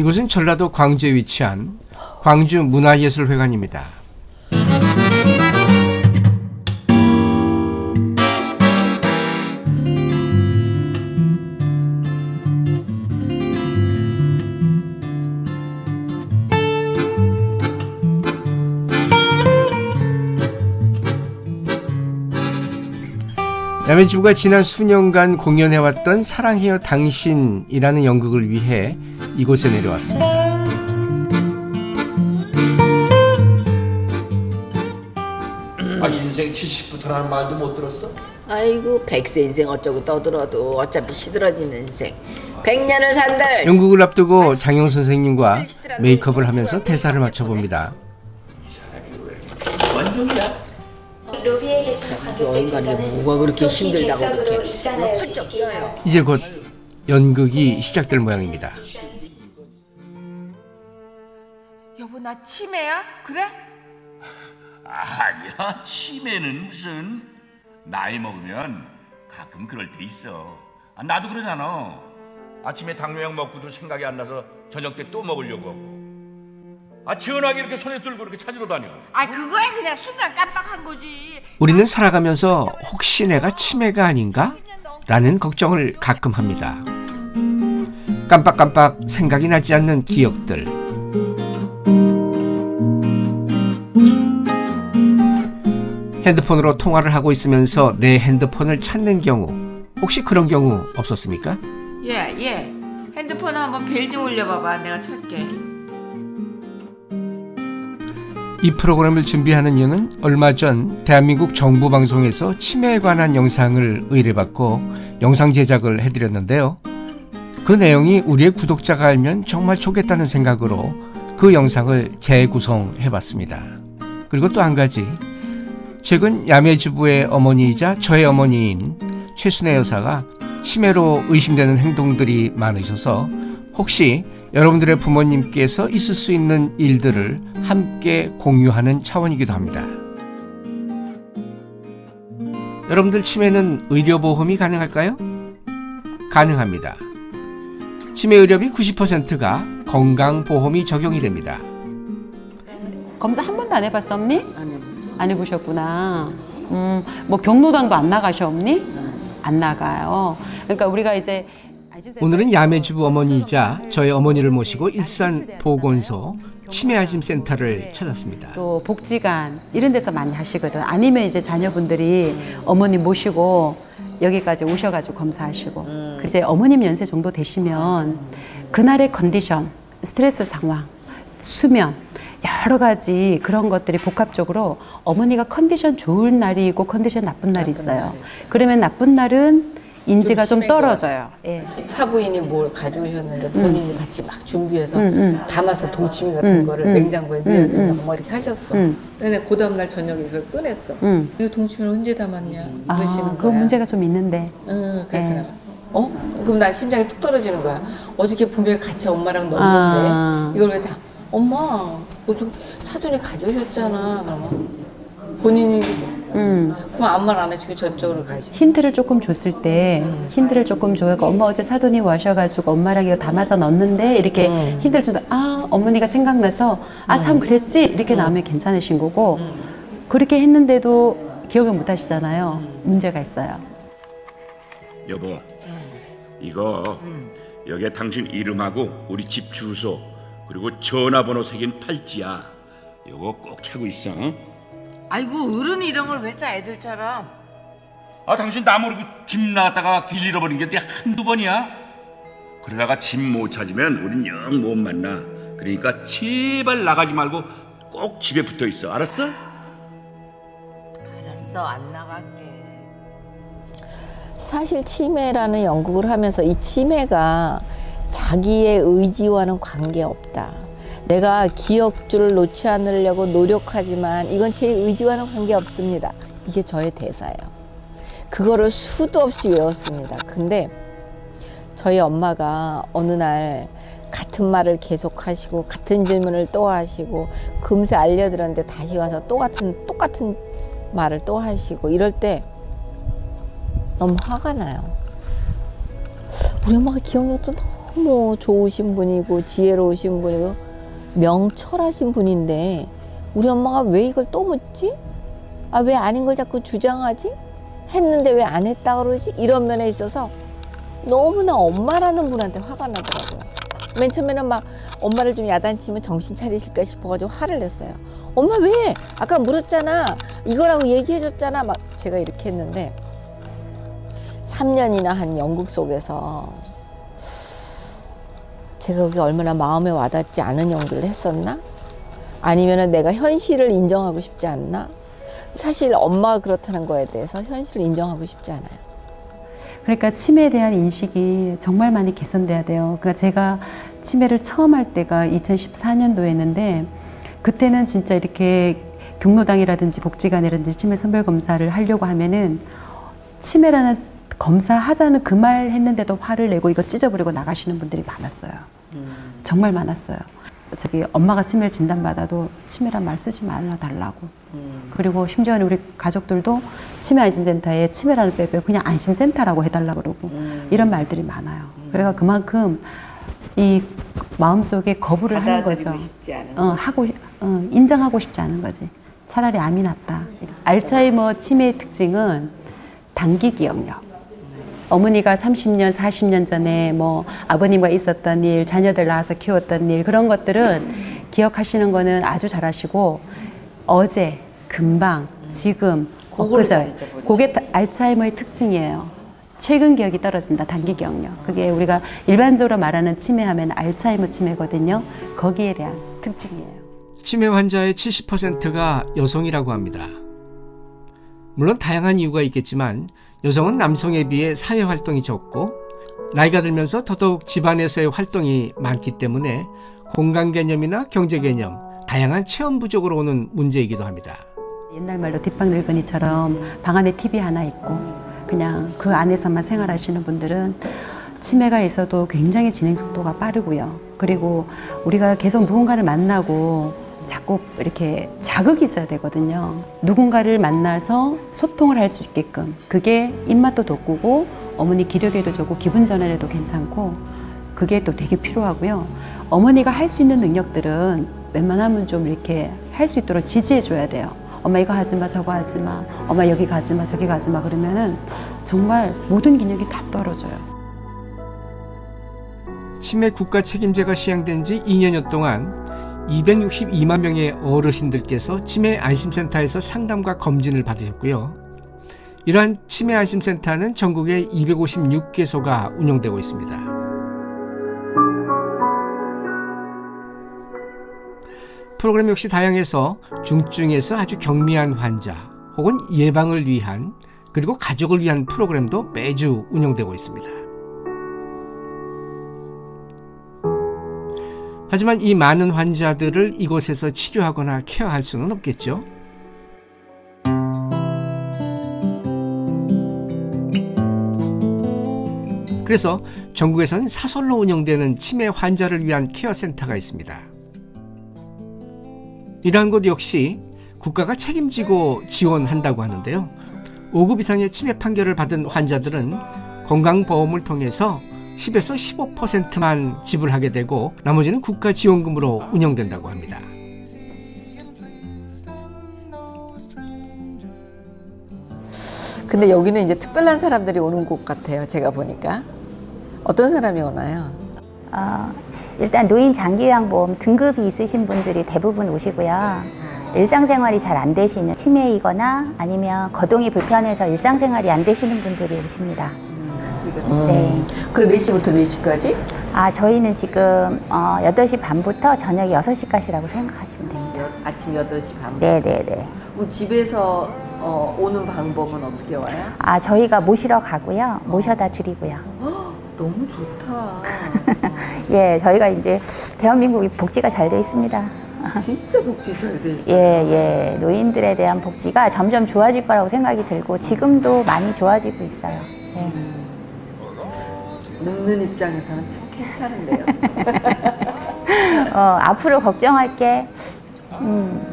이곳은 전라도 광주에 위치한 광주문화예술회관입니다. 야매주부가 지난 수년간 공연해왔던 사랑해요 당신이라는 연극을 위해 이곳에 내려왔습니다. 아, 인생 70부터라는 말도 못 들었어? 아이고 100세 인생 어쩌고 떠들어도 어차피 시들어지는 인생. 100년을 산들. 연극을 앞두고 장영 선생님과 메이크업을 하면서 대사를 맞춰봅니다. 이 사람이 왜 이렇게 원종이야? 로비에 계신 관객들께서는 뭐가 그렇게 힘들다고 그렇게 입장하여 주시기요. 이제 곧 연극이 시작될 모양입니다. 여보, 나 치매야? 그래? 아니야, 치매는 무슨, 나이 먹으면 가끔 그럴 때 있어. 아, 나도 그러잖아. 아침에 당뇨약 먹고도 생각이 안 나서 저녁 때 또 먹으려고 하고. 아, 지원하게 이렇게 손에 들고 이렇게 찾으러 다녀. 아, 그거야 그냥 순간 깜빡한 거지. 우리는 살아가면서 혹시 내가 치매가 아닌가? 라는 걱정을 가끔 합니다. 깜빡깜빡 생각이 나지 않는 기억들. 핸드폰으로 통화를 하고 있으면서 내 핸드폰을 찾는 경우, 혹시 그런 경우 없었습니까? 예. 핸드폰 한번 벨 좀 올려봐봐. 내가 찾게. 이 프로그램을 준비하는 이유는 얼마 전 대한민국 정부 방송에서 치매에 관한 영상을 의뢰받고 영상 제작을 해드렸는데요. 그 내용이 우리의 구독자가 알면 정말 좋겠다는 생각으로 그 영상을 재구성해봤습니다. 그리고 또 한 가지, 최근 야매주부의 어머니이자 저의 어머니인 최순애 여사가 치매로 의심되는 행동들이 많으셔서 혹시 여러분들의 부모님께서 있을 수 있는 일들을 함께 공유하는 차원이기도 합니다. 여러분들 치매는 의료보험이 가능할까요? 가능합니다. 치매 의료비 90%가 건강보험이 적용이 됩니다. 검사 한 번도 안 해봤어, 언니? 안 해보셨구나. 뭐 경로당도 안 나가셔, 언니? 안 나가요. 그러니까 우리가 이제 오늘은 야매주부 어머니이자 저의 어머니를 모시고 일산보건소 치매아심센터를 찾았습니다. 또 복지관 이런 데서 많이 하시거든. 아니면 이제 자녀분들이 어머니 모시고 여기까지 오셔가지고 검사하시고. 이제 어머님 연세 정도 되시면 그날의 컨디션, 스트레스 상황, 수면 여러 가지 그런 것들이 복합적으로 어머니가 컨디션 좋은 날이 있고 컨디션 나쁜 날이 있어요. 그러면 나쁜 날은 인지가 좀 떨어져요. 예. 사부인이 뭘 가져오셨는데 본인이 같이 막 준비해서 담아서 동치미 같은 거를 냉장고에 넣어야 된다고 막 이렇게 하셨어. 근데 그 다음날 저녁에 이걸 꺼냈어. 이 동치미를 언제 담았냐 그러시는 거야. 그 문제가 좀 있는데. 그래서 내가 그럼 난 심장이 툭 떨어지는 거야. 어저께 분명히 같이 엄마랑 넣었는데 이걸 왜 다 엄마 어저 사전에 가져오셨잖아. 본인이 그럼 아무 말 안 해주고 저쪽으로 가지. 힌트를 조금 줬을 때, 힌트를 조금 줘야, 엄마 어제 사돈이 와셔가지고 엄마랑 이거 담아서 넣었는데 이렇게 힌트를 준다. 아, 어머니가 생각나서 아, 참 그랬지 이렇게 나오면 괜찮으신 거고, 그렇게 했는데도 기억을 못 하시잖아요. 문제가 있어요. 여보, 이거 여기에 당신 이름하고 우리 집 주소 그리고 전화번호 새긴 팔찌야. 이거 꼭 차고 있어. 응? 아이고, 어른이 이런 걸 왜 짜, 애들처럼. 아, 당신 나 모르고 집 나갔다가 길 잃어버린 게 한두 번이야. 그러다가 집 못 찾으면 우린 영 못 만나. 그러니까 제발 나가지 말고 꼭 집에 붙어 있어. 알았어? 알았어, 안 나갈게. 사실 치매라는 연극을 하면서 이 치매가 자기의 의지와는 관계없다. 내가 기억줄을 놓지 않으려고 노력하지만 이건 제 의지와는 관계없습니다. 이게 저의 대사예요. 그거를 수도 없이 외웠습니다. 근데 저희 엄마가 어느 날 같은 말을 계속 하시고 같은 질문을 또 하시고 금세 알려드렸는데 다시 와서 똑같은 말을 또 하시고 이럴 때 너무 화가 나요. 우리 엄마가 기억력도 너무 좋으신 분이고 지혜로우신 분이고 명철하신 분인데 우리 엄마가 왜 이걸 또 묻지? 아, 왜 아닌 걸 자꾸 주장하지? 했는데 왜 안 했다 그러지? 이런 면에 있어서 너무나 엄마라는 분한테 화가 나더라고요. 맨 처음에는 막 엄마를 좀 야단치면 정신 차리실까 싶어가지고 화를 냈어요. 엄마 왜? 아까 물었잖아. 이거라고 얘기해줬잖아. 막 제가 이렇게 했는데 3년이나 한 영국 속에서 제가 그게 얼마나 마음에 와닿지 않은 연기를 했었나? 아니면은 내가 현실을 인정하고 싶지 않나? 사실 엄마가 그렇다는 거에 대해서 현실을 인정하고 싶지 않아요. 그러니까 치매에 대한 인식이 정말 많이 개선돼야 돼요. 그러니까 제가 치매를 처음 할 때가 2014년도였는데 그때는 진짜 이렇게 경로당이라든지 복지관이라든지 치매 선별검사를 하려고 하면은 치매라는 검사 하자는 그 말 했는데도 화를 내고 이거 찢어버리고 나가시는 분들이 많았어요. 정말 많았어요. 저기 엄마가 치매를 진단받아도 치매란 말 쓰지 말아달라고. 그리고 심지어는 우리 가족들도 치매 안심센터에 치매라는 빼고 그냥 안심센터라고 해달라고 그러고 이런 말들이 많아요. 그러니까 그만큼 이 마음속에 거부를 하는 거죠. 인정하고 싶지 않은 거지. 차라리 암이 낫다. 알츠하이머 치매의 특징은 단기 기억력. 어머니가 30년, 40년 전에 뭐 아버님과 있었던 일, 자녀들 낳아서 키웠던 일 그런 것들은 기억하시는 거는 아주 잘하시고 어제, 금방, 지금, 엊그제 그게 알츠하이머의 특징이에요. 최근 기억이 떨어진다, 단기 기억력. 그게 우리가 일반적으로 말하는 치매하면 알츠하이머 치매거든요. 거기에 대한 특징이에요. 치매 환자의 70%가 여성이라고 합니다. 물론 다양한 이유가 있겠지만 여성은 남성에 비해 사회활동이 적고 나이가 들면서 더더욱 집안에서의 활동이 많기 때문에 공간 개념이나 경제 개념, 다양한 체험 부족으로 오는 문제이기도 합니다. 옛날 말로 뒷방 늙은이처럼 방 안에 TV 하나 있고 그냥 그 안에서만 생활하시는 분들은 치매가 있어도 굉장히 진행 속도가 빠르고요. 그리고 우리가 계속 누군가를 만나고 자꾸 이렇게 자극이 있어야 되거든요. 누군가를 만나서 소통을 할 수 있게끔 그게 입맛도 돋구고 어머니 기력에도 좋고 기분 전환에도 괜찮고 그게 또 되게 필요하고요. 어머니가 할 수 있는 능력들은 웬만하면 좀 이렇게 할 수 있도록 지지해 줘야 돼요. 엄마 이거 하지 마, 저거 하지 마, 엄마 여기 가지 마, 저기 가지 마 그러면은 정말 모든 기력이 다 떨어져요. 치매 국가 책임제가 시행된 지 2년여 동안 262만 명의 어르신들께서 치매 안심센터에서 상담과 검진을 받으셨고요. 이러한 치매 안심센터는 전국에 256개소가 운영되고 있습니다. 프로그램 역시 다양해서 중증에서 아주 경미한 환자 혹은 예방을 위한 그리고 가족을 위한 프로그램도 매주 운영되고 있습니다. 하지만 이 많은 환자들을 이곳에서 치료하거나 케어할 수는 없겠죠. 그래서 전국에서는 사설로 운영되는 치매 환자를 위한 케어센터가 있습니다. 이러한 곳 역시 국가가 책임지고 지원한다고 하는데요. 5급 이상의 치매 판결을 받은 환자들은 건강보험을 통해서 10에서 15%만 지불하게 되고 나머지는 국가 지원금으로 운영된다고 합니다. 근데 여기는 이제 특별한 사람들이 오는 곳 같아요. 제가 보니까 어떤 사람이 오나요? 일단 노인 장기요양보험 등급이 있으신 분들이 대부분 오시고요. 일상생활이 잘 안 되시는 치매이거나 아니면 거동이 불편해서 일상생활이 안 되시는 분들이 오십니다. 네. 그럼 몇 시부터 몇 시까지? 아, 저희는 지금 8시 반부터 저녁 6시까지라고 생각하시면 됩니다. 아침 8시 반? 네네네. 그럼 집에서 오는 방법은 어떻게 와요? 아, 저희가 모시러 가고요. 모셔다 드리고요. 허, 너무 좋다. 예, 저희가 이제 대한민국이 복지가 잘 돼 있습니다. 진짜 복지 잘 돼 있어요. 예, 예. 노인들에 대한 복지가 점점 좋아질 거라고 생각이 들고 지금도 많이 좋아지고 있어요. 예. 늙는 입장에서는 참 괜찮은데요. 앞으로 걱정할 게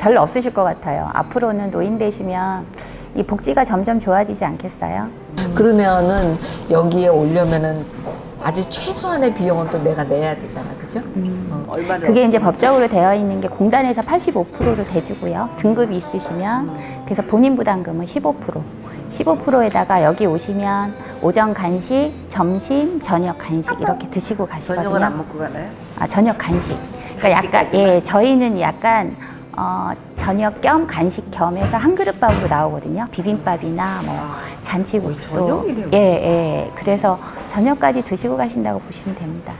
별로 없으실 것 같아요. 앞으로는 노인 되시면 이 복지가 점점 좋아지지 않겠어요? 그러면은 여기에 오려면은 아주 최소한의 비용은 또 내가 내야 되잖아, 그죠? 얼마나 그게 이제 법적으로 되어 있는 게 공단에서 85%를 대주고요. 등급이 있으시면 그래서 본인 부담금은 15%. 15%에다가 여기 오시면 오전 간식, 점심, 저녁 간식 이렇게 드시고 가시거든요. 저녁은 안 먹고 가나요? 아, 저녁 간식. 그러니까 약간, 예, 저희는 약간 저녁 겸 간식 겸해서 한 그릇밥으로 나오거든요. 비빔밥이나 뭐 잔치국수. 예, 예. 그래서 저녁까지 드시고 가신다고 보시면 됩니다.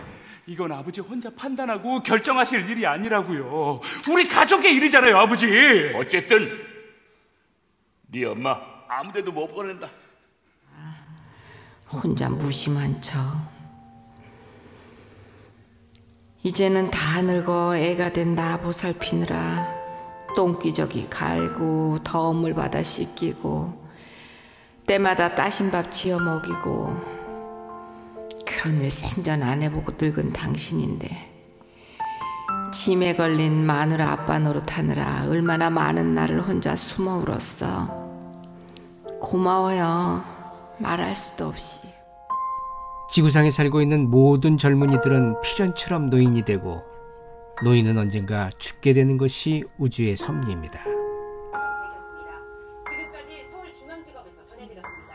이건 아버지 혼자 판단하고 결정하실 일이 아니라고요. 우리 가족의 일이잖아요, 아버지. 어쨌든 네 엄마 아무데도 못 보낸다. 혼자 무심한 척. 이제는 다 늙어 애가 된 나 보살피느라 똥기저귀 갈고 더운 물 받아 씻기고 때마다 따신 밥 지어 먹이고 그런 일 생전 안 해보고 늙은 당신인데 치매 걸린 마누라 아빠 노릇하느라 얼마나 많은 날을 혼자 숨어 울었어. 고마워요. 말할 수도 없이. 지구상에 살고 있는 모든 젊은이들은 필연처럼 노인이 되고 노인은 언젠가 죽게 되는 것이 우주의 섭리입니다. 지금까지 서울중앙지검에서 전해드렸습니다.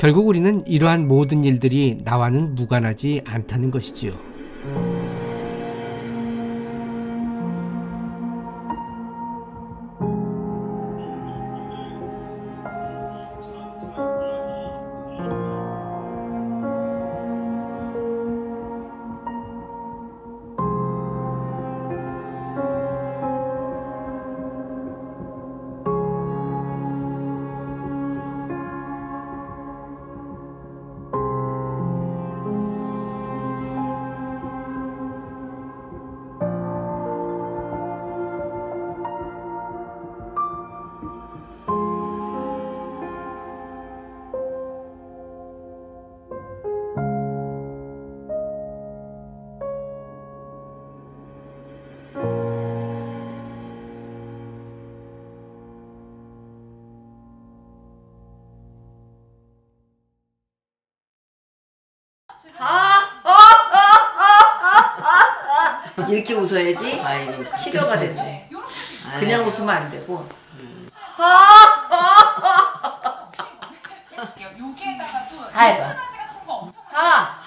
결국 우리는 이러한 모든 일들이 나와는 무관하지 않다는 것이지요. 이렇게 웃어야지. 아이고, 치료가 됐네. 그냥 웃으면 안 되고. 여기에다가 또 아.